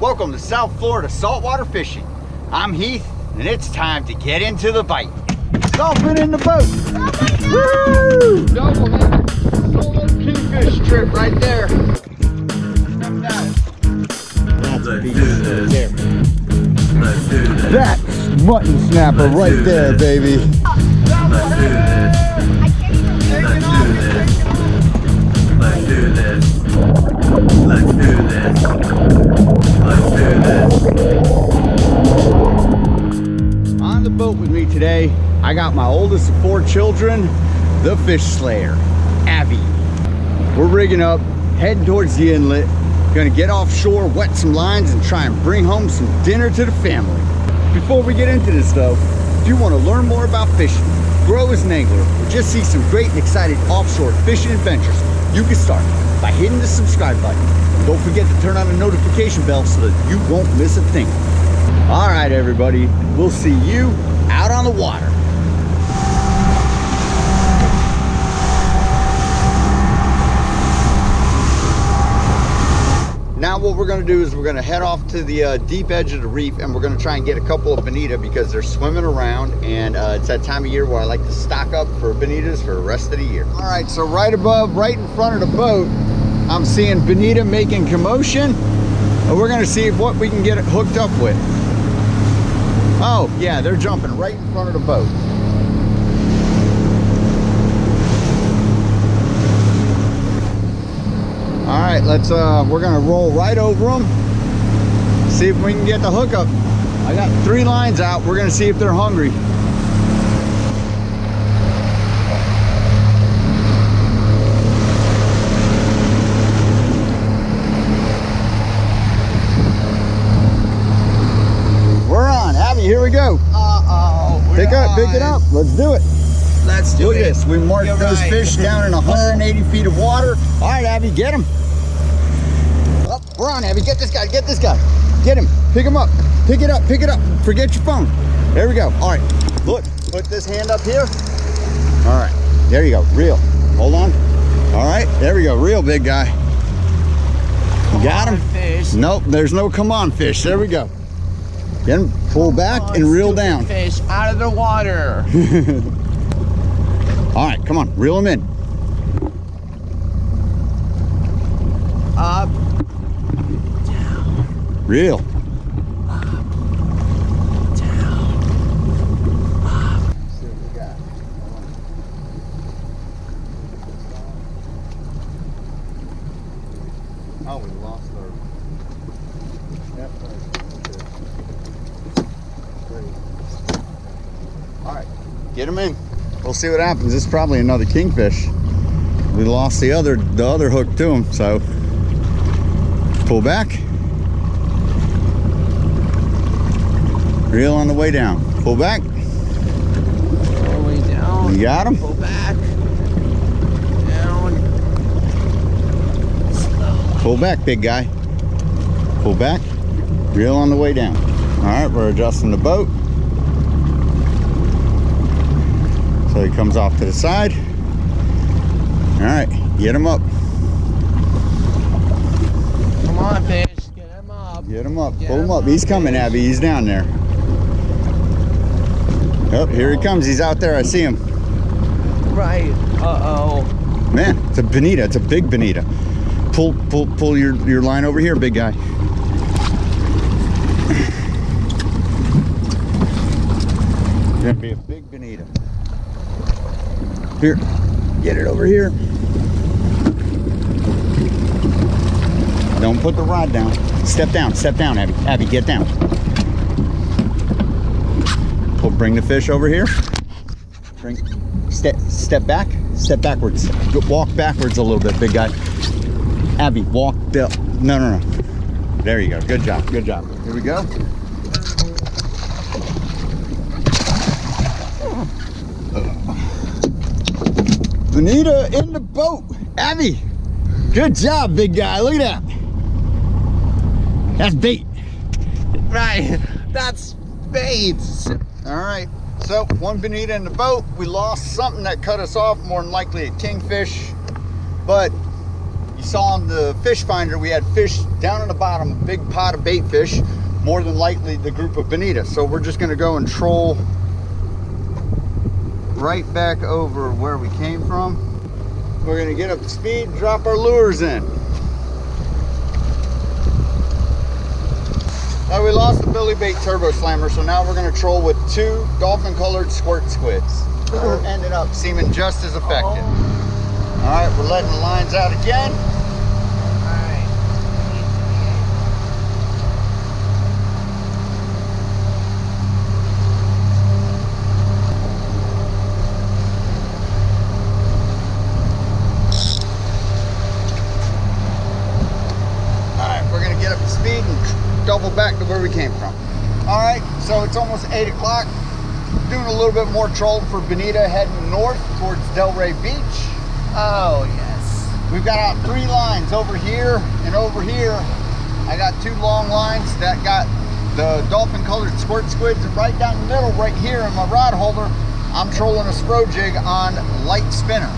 Welcome to South Florida Saltwater Fishing. I'm Heath, and it's time to get into the bite. Dolphin in the boat. Oh, woo! Double kingfish trip right there. Let's do this. That's mutton snapper right there, baby. Let's do this. On the boat with me today, I got my oldest of four children, the fish slayer, Abby. We're rigging up, heading towards the inlet. Gonna get offshore, wet some lines, and try and bring home some dinner to the family. Before we get into this though, if you want to learn more about fishing, grow as an angler, or just see some great and exciting offshore fishing adventures, you can start by hitting the subscribe button. And don't forget to turn on the notification bell so that you won't miss a thing. All right, everybody, we'll see you out on the water. Now what we're going to do is we're going to head off to the deep edge of the reef, and we're going to try and get a couple of bonita because they're swimming around, and it's that time of year where I like to stock up for bonitas for the rest of the year. All right, so right above, right in front of the boat, I'm seeing bonita making commotion, and we're going to see what we can get it hooked up with. Oh yeah, they're jumping right in front of the boat. All right, let's we're gonna roll right over them, see if we can get the hookup. I got three lines out. We're gonna see if they're hungry. We're on, Abby. Here we go. Uh-oh. Pick it up. Let's do it. Let's do this. We marked those fish down in 180 feet of water. All right, Abby, get him. Oh, we're on, Abby. Get this guy. Get him. Pick him up. Pick it up. Forget your phone. There we go. All right. Look. Put this hand up here. All right. There you go. Reel. Hold on. All right. There we go. Reel, big guy. You got him? Fish. Nope. There's no come on fish. There we go. Get him. Pull back and reel down. Fish out of the water. All right, come on, reel them in. Up, down. Reel. Up, down, up. Let's see what we got. Oh, we lost our... Yep, right. All right, get them in. We'll see what happens. It's probably another kingfish. We lost the other hook to him, so pull back. Reel on the way down. Pull back. All the way down. You got him? Pull back. Down. Slowly. Pull back, big guy. Pull back. Reel on the way down. All right, we're adjusting the boat. So he comes off to the side. All right, get him up. Come on, fish, get him up. Get him up, pull him up. He's coming, Abby, he's down there. Oh, here he comes, he's out there, I see him. Right, uh-oh. Man, it's a bonita, it's a big bonita. Pull your line over here, big guy. It's gonna be a big bonita. Here, get it over here. Don't put the rod down. Step down, Abby. Abby, get down. We'll bring the fish over here. Step backwards. Walk backwards a little bit, big guy. Abby, walk the, no. There you go, good job. Here we go. Bonita in the boat. Abby, good job, big guy. Look at that. That's bait. Right, that's bait. All right, so one bonita in the boat. We lost something that cut us off, more than likely a kingfish, but you saw on the fish finder, we had fish down on the bottom, a big pot of bait fish, more than likely the group of bonita. So we're just gonna go and troll right back over where we came from. We're gonna get up to speed, drop our lures in. Now we lost the Billy Bait Turbo Slammer, so now we're gonna troll with two dolphin colored squirt squids. We're ended up seeming just as effective. Oh. All right, we're letting the lines out again. Back to where we came from. All right, so it's almost 8 o'clock. Doing a little bit more trolling for bonita, heading north towards Delray Beach. Oh yes. We've got out three lines over here and over here. I got two long lines that got the dolphin colored squirt squids, and right down the middle right here in my rod holder, I'm trolling a spro jig on light spinner.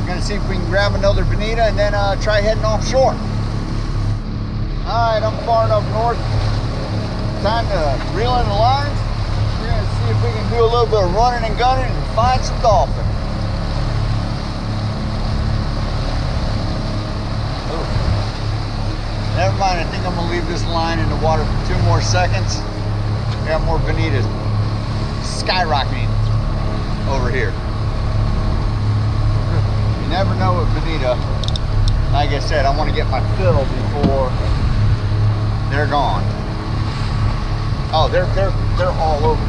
We're gonna see if we can grab another bonita and then try heading offshore. Alright, I'm far enough north. Time to reel in the lines. We're going to see if we can do a little bit of running and gunning and find some dolphin. Ooh. Never mind, I think I'm going to leave this line in the water for 2 more seconds. We got more bonitas skyrocketing over here. You never know with bonita. Like I said, I want to get my fiddle before they're gone. Oh, they're all over here.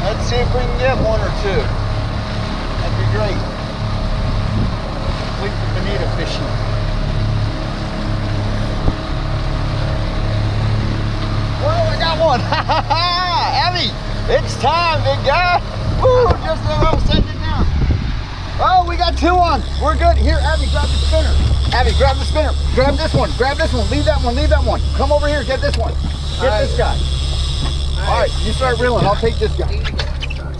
Let's see if we can get one or two. That'd be great. Complete the bonita fishing. Well, I got one. Ha ha ha! Abby, it's time, big guy. Woo, just as I was setting it down. Oh, we got 2 on. We're good. Here, Abby, grab the spinner. Abby, grab the spinner. Grab this one. Grab this one. Leave that one. Leave that one. Come over here. Get this one. Get this guy. All right, you start reeling. I'll take this guy.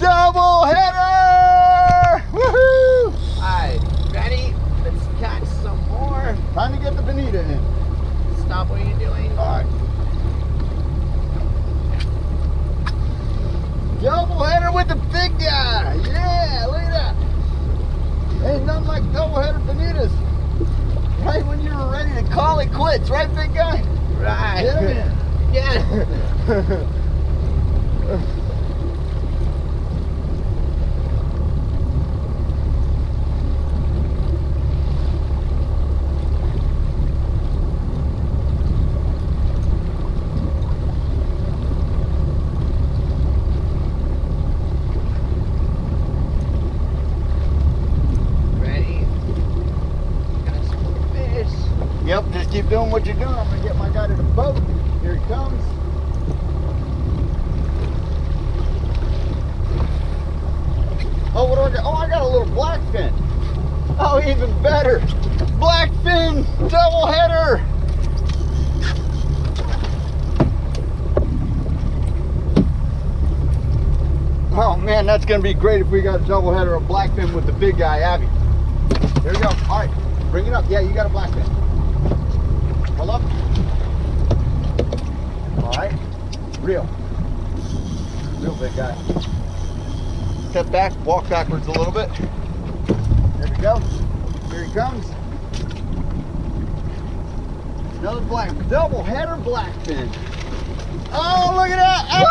Double header! Woohoo! All right, ready? Let's catch some more. Time to get the bonita in. Stop what you're doing. All right. Double header with the big guy. Yeah, look at that. Ain't nothing like double header bonitas. Right when you were ready to call it quits, right, big guy? Right. Yeah. Keep doing what you're doing. I'm gonna get my guy to the boat. Here he comes. Oh, what do I got? Oh, I got a little blackfin. Oh, even better. Blackfin double header. Oh man, that's gonna be great if we got a double header of blackfin with the big guy, Abby. There you go. All right, bring it up. Yeah, you got a blackfin. Pull up. All right. Reel. Real big guy. Step back. Walk backwards a little bit. There we go. Here he comes. Another black. Double header blackfin. Oh, look at that.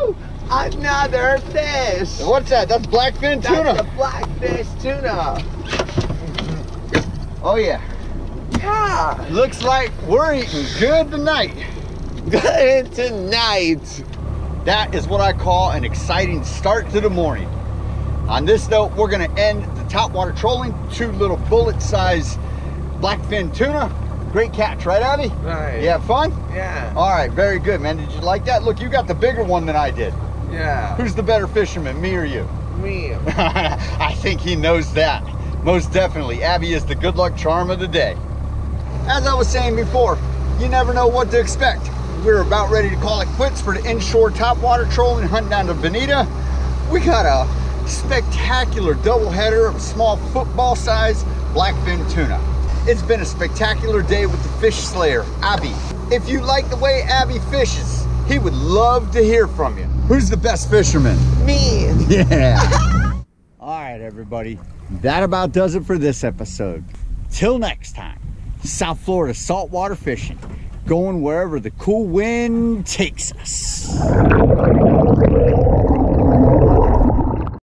Woo! Woo! Another fish. What's that? That's blackfin tuna. That's a blackfish tuna. Oh, yeah. Yeah. Looks like we're eating good tonight. Good tonight. That is what I call an exciting start to the morning. On this note, we're gonna end the topwater trolling. 2 little bullet-sized blackfin tuna. Great catch, right, Abby? Right. You have fun? Yeah. All right, very good, man. Did you like that? Look, you got the bigger one than I did. Yeah. Who's the better fisherman, me or you? Me. I think he knows that. Most definitely. Abby is the good luck charm of the day. As I was saying before, you never know what to expect. we're about ready to call it quits for the inshore topwater trolling hunt down to Bonita. We got a spectacular doubleheader of small football size blackfin tuna. It's been a spectacular day with the fish slayer, Abby. If you like the way Abby fishes, he would love to hear from you. Who's the best fisherman? Me. Yeah. All right, everybody. That about does it for this episode. Till next time, South Florida saltwater fishing, going wherever the cool wind takes us.